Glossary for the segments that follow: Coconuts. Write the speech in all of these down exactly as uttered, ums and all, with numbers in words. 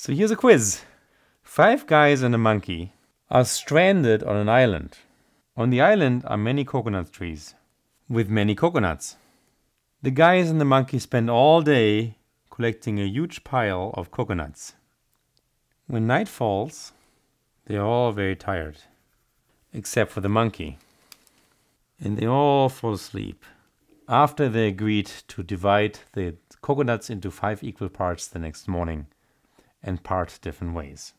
So here's a quiz. Five guys and a monkey are stranded on an island. On the island are many coconut trees with many coconuts. The guys and the monkey spend all day collecting a huge pile of coconuts. When night falls, they are all very tired, except for the monkey. And they all fall asleep after they agreed to divide the coconuts into five equal parts the next morning and part different ways.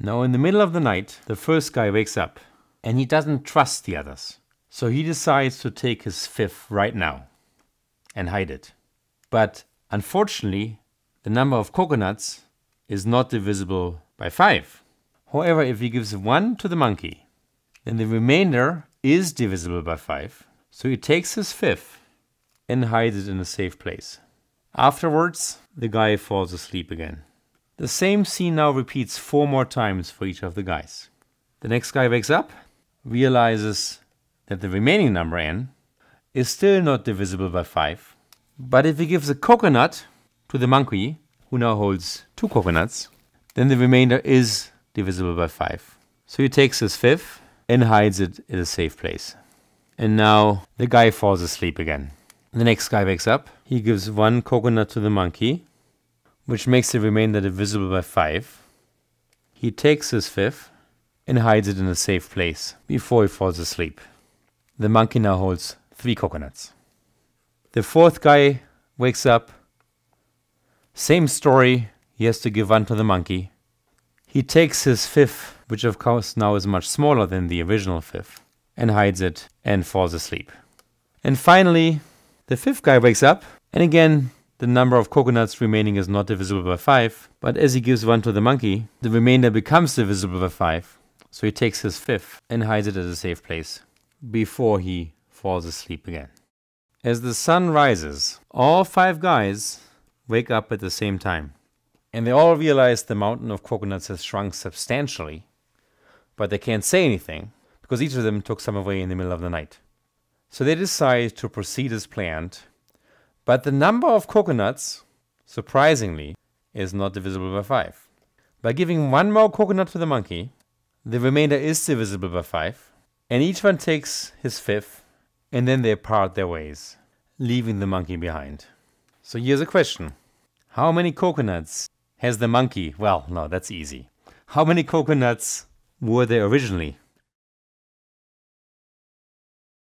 Now in the middle of the night, the first guy wakes up and he doesn't trust the others. So he decides to take his fifth right now and hide it. But unfortunately, the number of coconuts is not divisible by five. However, if he gives one to the monkey, then the remainder is divisible by five. So he takes his fifth and hides it in a safe place. Afterwards, the guy falls asleep again. The same scene now repeats four more times for each of the guys. The next guy wakes up, realizes that the remaining number n is still not divisible by five. But if he gives a coconut to the monkey, who now holds two coconuts, then the remainder is divisible by five. So he takes his fifth and hides it in a safe place. And now the guy falls asleep again. The next guy wakes up. He gives one coconut to the monkey, which makes the remainder divisible by five. He takes his fifth and hides it in a safe place before he falls asleep. The monkey now holds three coconuts. The fourth guy wakes up. Same story. He has to give one to the monkey. He takes his fifth, which of course now is much smaller than the original fifth, and hides it and falls asleep. And finally, the fifth guy wakes up, and again, the number of coconuts remaining is not divisible by five, but as he gives one to the monkey, the remainder becomes divisible by five. So he takes his fifth and hides it at a safe place before he falls asleep again. As the sun rises, all five guys wake up at the same time, and they all realize the mountain of coconuts has shrunk substantially, but they can't say anything because each of them took some away in the middle of the night. So they decide to proceed as planned. But the number of coconuts, surprisingly, is not divisible by five. By giving one more coconut to the monkey, the remainder is divisible by five, and each one takes his fifth, and then they part their ways, leaving the monkey behind. So here's a question. How many coconuts has the monkey? Well, no, that's easy. How many coconuts were there originally?